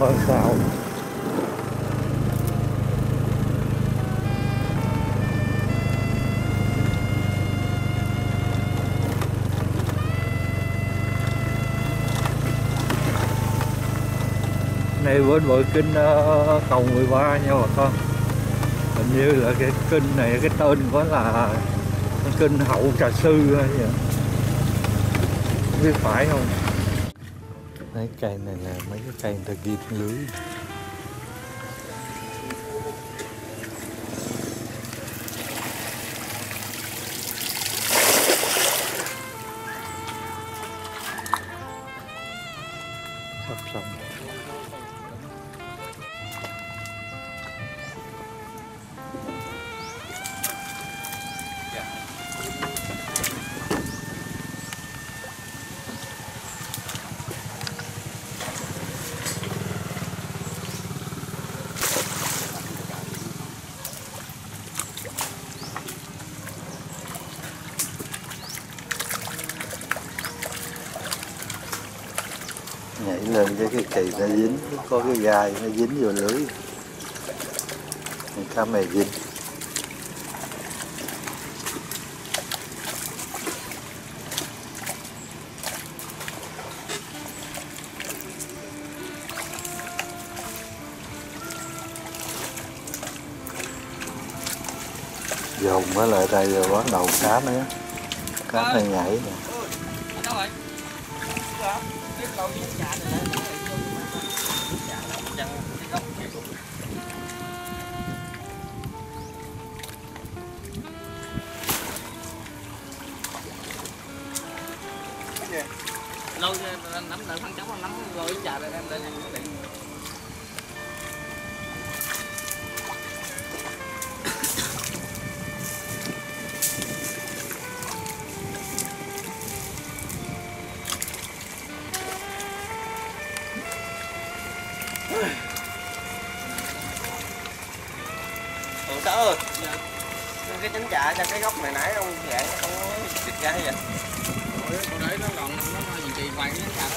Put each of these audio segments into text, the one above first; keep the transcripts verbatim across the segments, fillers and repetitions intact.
Ở sao này bên bờ kênh uh, cầu mười ba nha bà con. Hình như là cái kênh này cái tên của là kênh Hậu Trà Sư hay vậy, không biết phải không. Mấy cây này là mấy cái cây người ta ghim lưới. Sắp xong. Nhảy lên cái cái kỳ nó dính, có cái gai nó dính vô lưới, cá mè dính. Dồn mới lại đây rồi bắt đầu cá nữa, cá này nhảy nè. Lôi nắm lại thằng cháu nắm lôi trà lên em lên em quyết định. Ủa Sáu ơi, cái trứng chả ra cái góc này nãy đâu vậy, không có thịt ra hay vậy? Ủa, đấy nó còn nó hơi gì kỳ quằn trứng chả.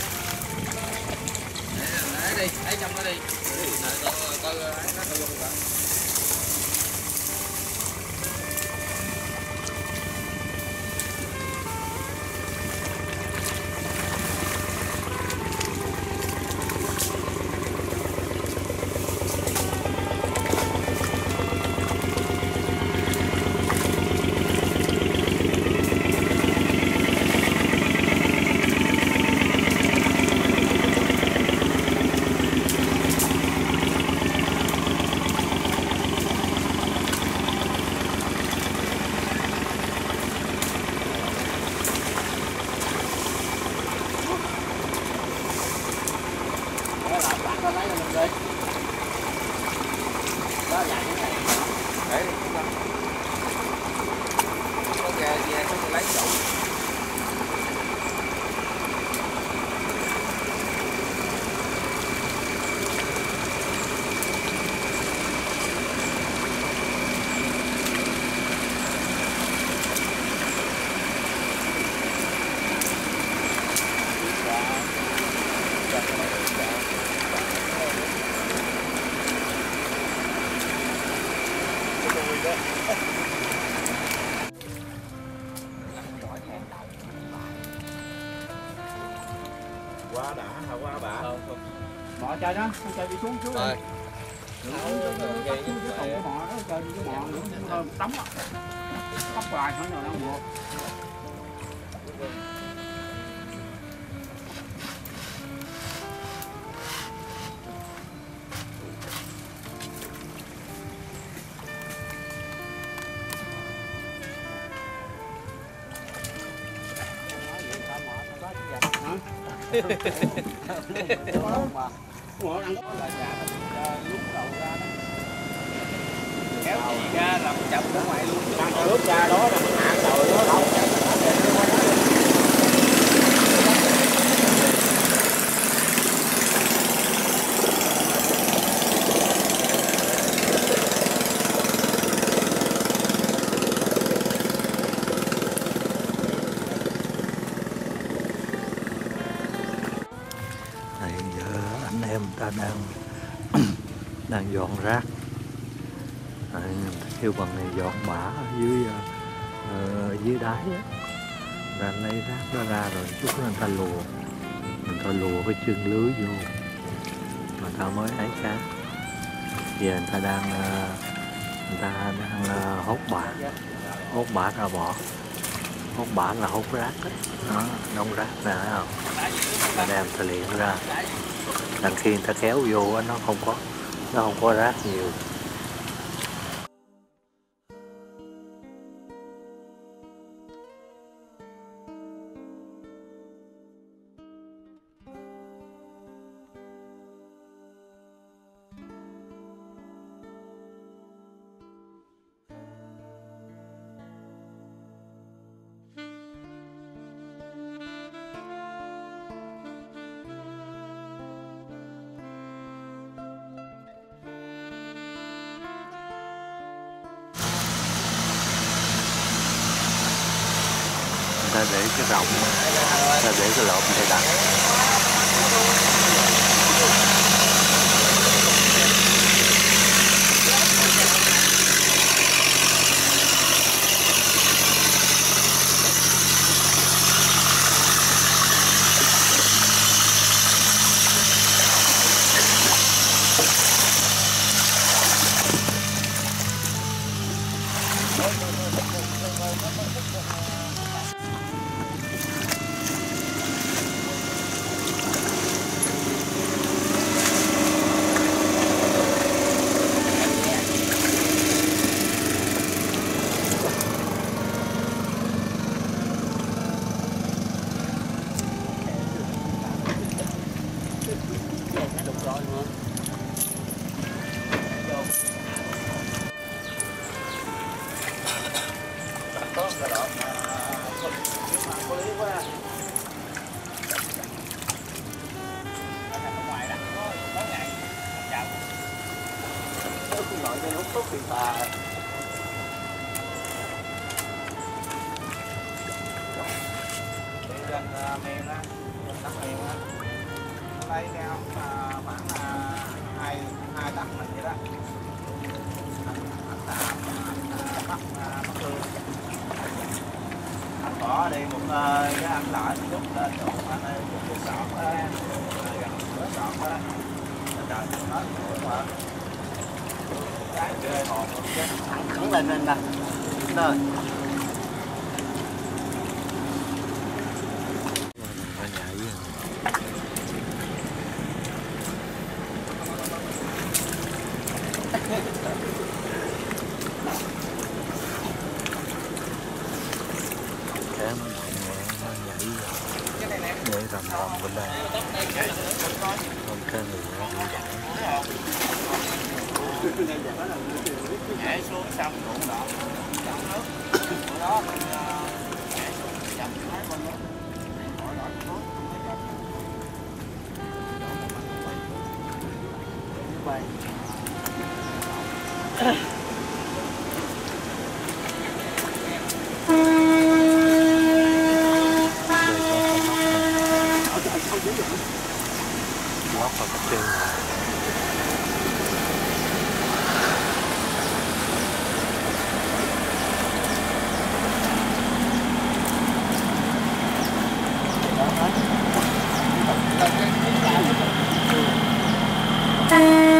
Để để đi, để trong nó đi. Đợi tôi coi nó coi luôn rồi. Qua đã, hả qua bà? Không, không. Bỏ chơi đó, con chơi đi xuống trước đi. Không, cái cái cái cái cái bò đó, chơi đi cái bò nữa, hơn một tấm. Tóc hoài khỏi rồi đâu buộc. Hãy subscribe cho kênh Ghiền Mì Gõ để không bỏ lỡ những video hấp dẫn. ta đang đang dọn rác. À, kêu bằng này dọn bã ở dưới uh, dưới đáy á, là lấy rác nó ra rồi chút người ta lùa, người ta lùa cái chân lưới vô mà ta mới ấy cá. Giờ người ta đang uh, người ta đang uh, hốt bã, hốt bã ra bỏ. Hốt bã là hốt rác đó, đó đông rác nè, thấy không? Người ta đem thời liền ra, đằng khi người ta kéo vô đó, nó không có, nó không có rác nhiều. Ta để cái rộng, ta để cái lộn để đặt. Lên lên nè, rồi. Hãy subscribe cho kênh Ghiền Mì Gõ để không bỏ lỡ những video hấp dẫn.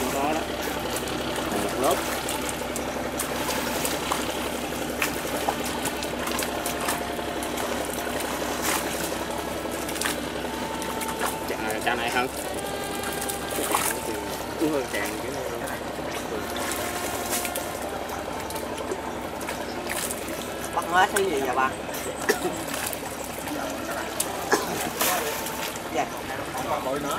được đó đó lớp. Chả này hơn. Cứ hơi càng cái này. Bắt hết cái gì vậy bà? Dạ. Bội nữa.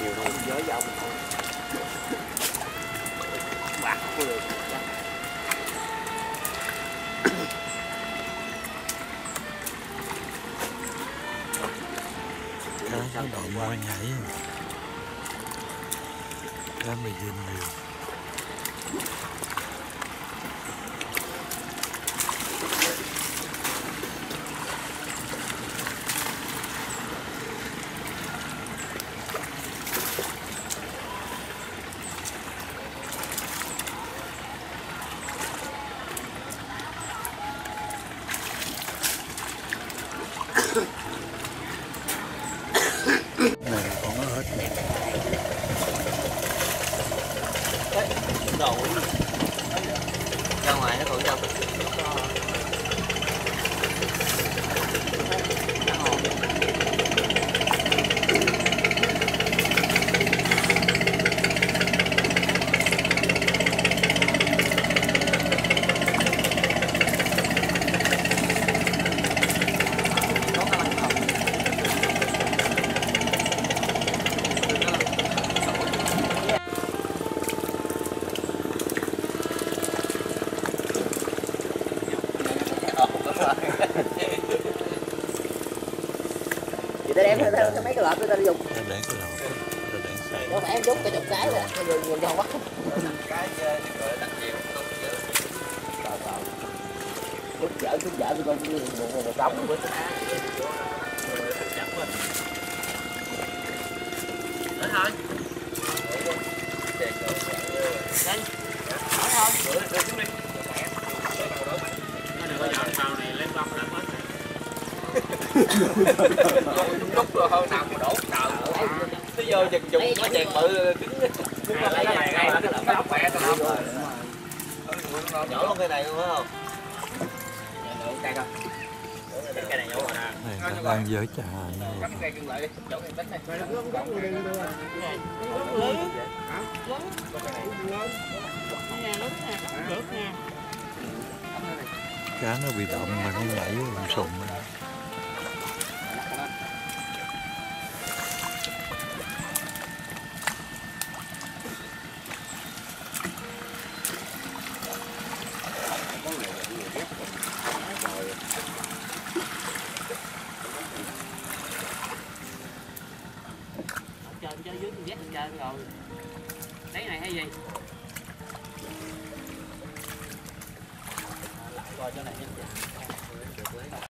nhiều hơn giới dòng bạc có được cá sao toàn qua nhảy cá mì dìm nhiều ta đi dùng. Để để cái lò. Để để xài. Nó phải rút cái chục cái rồi, cái người nhìn cho bắt. Cái gọi đặt nhiều không chứ. Tao tao. Rút dở rút dở con như một một đống với cá. Đến thôi. Lên. Nói thôi, bữa đưa xuống đi. Nó bây giờ sau này lên lông là hết. Lúc rồi hơn nào mà đổ trời nó vô chừng chừng nó chèn bự đứng lấy này ngay nó lỏng khỏe tao không nhổ luôn cái này luôn phải không? Cái này nhổ rồi nè. Đang dở trà. Cắm cây cưng lại đi, nhổ cái tính này. Cá nó bị động mà nó nhảy lùm xùm.